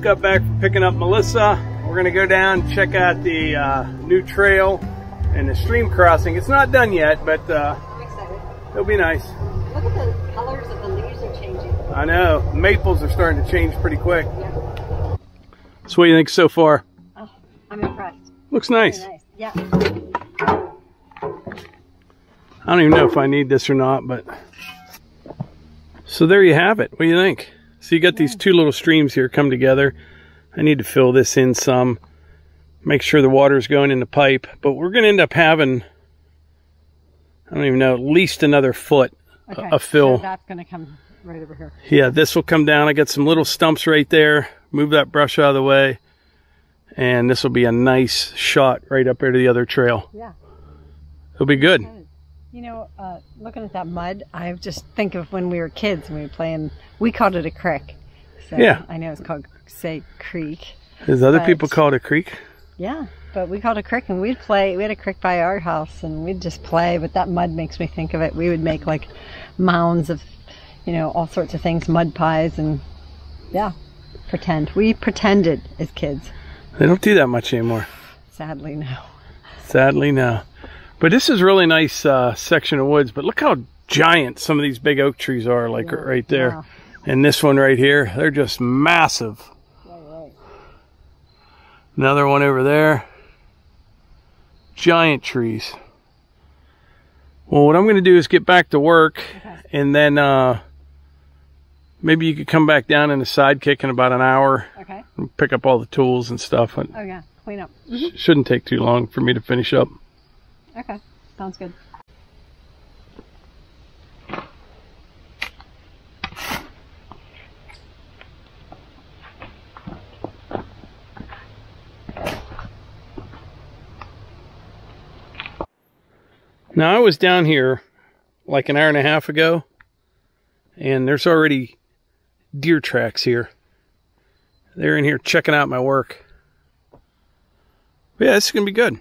just got back from picking up Melissa. We're gonna go down and check out the new trail and the stream crossing. It's not done yet, but I'm excited. It'll be nice. Look at the colors of the leaves are changing. I know. Maples are starting to change pretty quick. Yeah. So what do you think so far? Oh, I'm impressed. Looks nice. Very nice. Yeah. I don't even know if I need this or not, but so there you have it. What do you think? So you got these two little streams here come together. I need to fill this in some, make sure the water's going in the pipe, but we're going to end up having, I don't even know, at least another foot of fill. So that's going to come right over here. Yeah, this will come down. I got some little stumps right there. Move that brush out of the way, and this will be a nice shot right up there to the other trail. Yeah. It'll be good. You know, looking at that mud, I just think of when we were kids and we were playing. We called it a creek. So yeah. I know it's called, say, creek. Because other people call it a creek. Yeah, but we called it a creek, and we'd play. We had a creek by our house, and we'd just play. But that mud makes me think of it. We would make, like, mounds of, you know, all sorts of things, mud pies, and, yeah, pretend. We pretended as kids. They don't do that much anymore. Sadly, no. Sadly, no. But this is really nice section of woods, but look how giant some of these big oak trees are, like right there. Wow. And this one right here, they're just massive. Right. Another one over there. Giant trees. Well, what I'm going to do is get back to work, and then maybe you could come back down in the sidekick in about an hour. Okay. And pick up all the tools and stuff. And oh, yeah. Clean up. Shouldn't take too long for me to finish up. Okay, sounds good. Now, I was down here like an hour and a half ago, and there's already deer tracks here. They're in here checking out my work. But yeah, this is going to be good.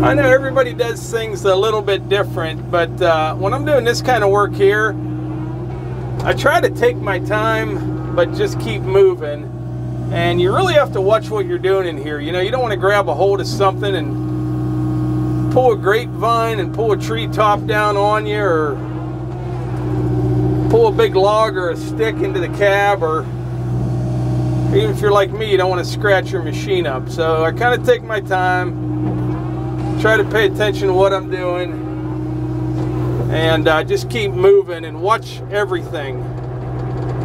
I know everybody does things a little bit different, but when I'm doing this kind of work here, I try to take my time, but just keep moving. And you really have to watch what you're doing in here. You know, you don't want to grab a hold of something and pull a grapevine and pull a tree top down on you, or pull a big log or a stick into the cab, or even if you're like me, you don't want to scratch your machine up. So I kind of take my time. Try to pay attention to what I'm doing, and just keep moving and watch everything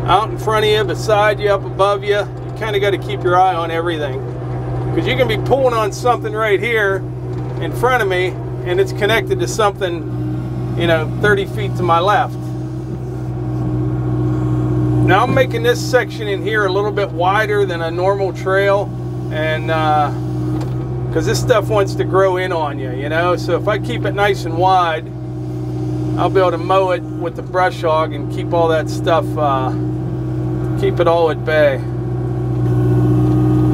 out in front of you, beside you, up above you. You kind of got to keep your eye on everything, because you can be pulling on something right here in front of me and it's connected to something, you know, 30 feet to my left. Now I'm making this section in here a little bit wider than a normal trail, and because this stuff wants to grow in on you, you know? So if I keep it nice and wide, I'll be able to mow it with the brush hog and keep all that stuff, keep it all at bay.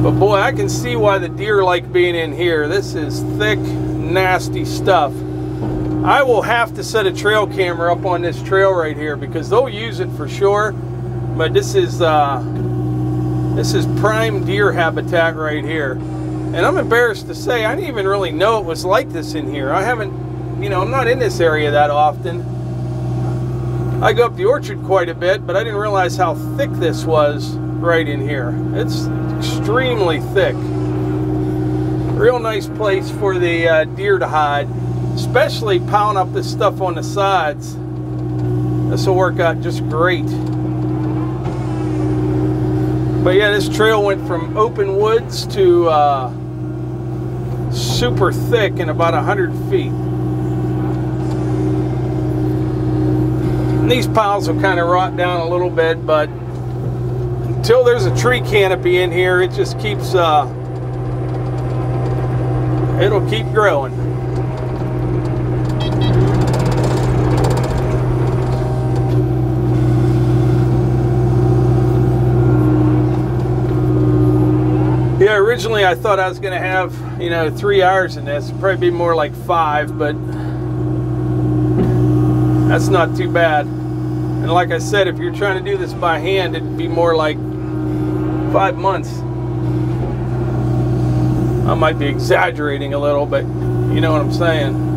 But boy, I can see why the deer like being in here. This is thick, nasty stuff. I will have to set a trail camera up on this trail right here, because they'll use it for sure. But this is prime deer habitat right here. And I'm embarrassed to say, I didn't even really know it was like this in here. I haven't, you know, I'm not in this area that often. I go up the orchard quite a bit, but I didn't realize how thick this was right in here. It's extremely thick. Real nice place for the deer to hide, especially pound up this stuff on the sides. This will work out just great. But yeah, this trail went from open woods to super thick in about 100 feet. And these piles will kind of rot down a little bit, but until there's a tree canopy in here, it just keeps, it'll keep growing. Originally, I thought I was going to have, you know, 3 hours in this. It'd probably be more like 5, but that's not too bad. And like I said, if you're trying to do this by hand, it'd be more like 5 months. I might be exaggerating a little, but you know what I'm saying.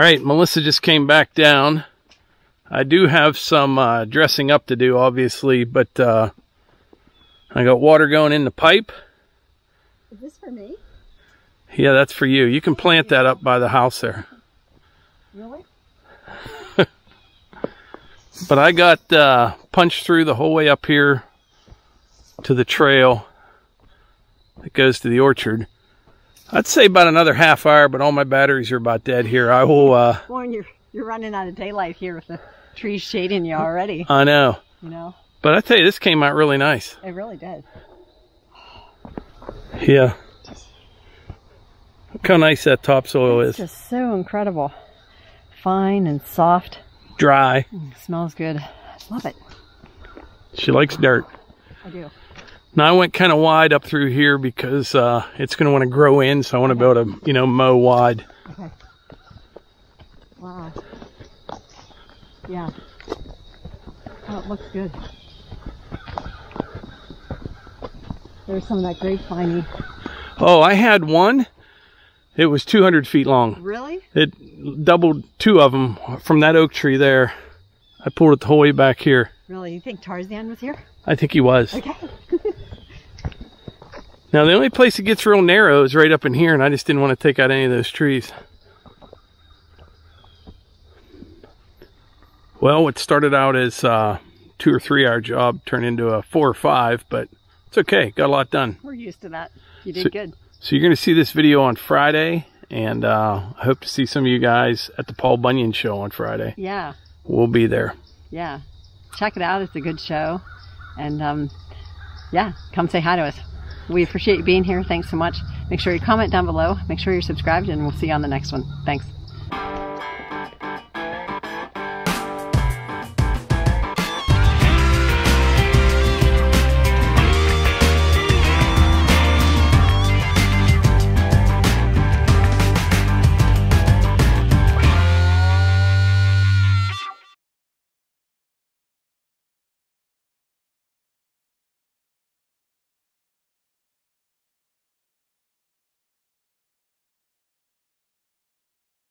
Alright, Melissa just came back down. I do have some dressing up to do, obviously, but I got water going in the pipe. Is this for me? Yeah, that's for you. You can plant that up by the house there. Really? But I got punched through the whole way up here to the trail that goes to the orchard. I'd say about another half hour, but all my batteries are about dead here. I will... Warren, you're running out of daylight here with the trees shading you already. I know. You know. But I tell you, this came out really nice. It really did. Yeah. Look how nice that topsoil is. It's just so incredible. Fine and soft. Dry. It smells good. I love it. She likes dirt. I do. Now I went kind of wide up through here because it's going to want to grow in, so I want to be able to, you know, mow wide. Okay. Wow. Yeah. Oh, it looks good. There's some of that grapevine-y. Oh, I had one. It was 200 feet long. Really? It doubled two of them from that oak tree there. I pulled it the whole way back here. Really? You think Tarzan was here? I think he was. Okay. Now, the only place it gets real narrow is right up in here, and I just didn't want to take out any of those trees. Well, what started out as a 2 or 3 hour job turned into a 4 or 5, but it's okay. Got a lot done. We're used to that. You did good. So you're going to see this video on Friday, and I hope to see some of you guys at the Paul Bunyan show on Friday. Yeah. We'll be there. Yeah. Check it out. It's a good show. And yeah, come say hi to us. We appreciate you being here. Thanks so much. Make sure you comment down below. Make sure you're subscribed, and we'll see you on the next one. Thanks.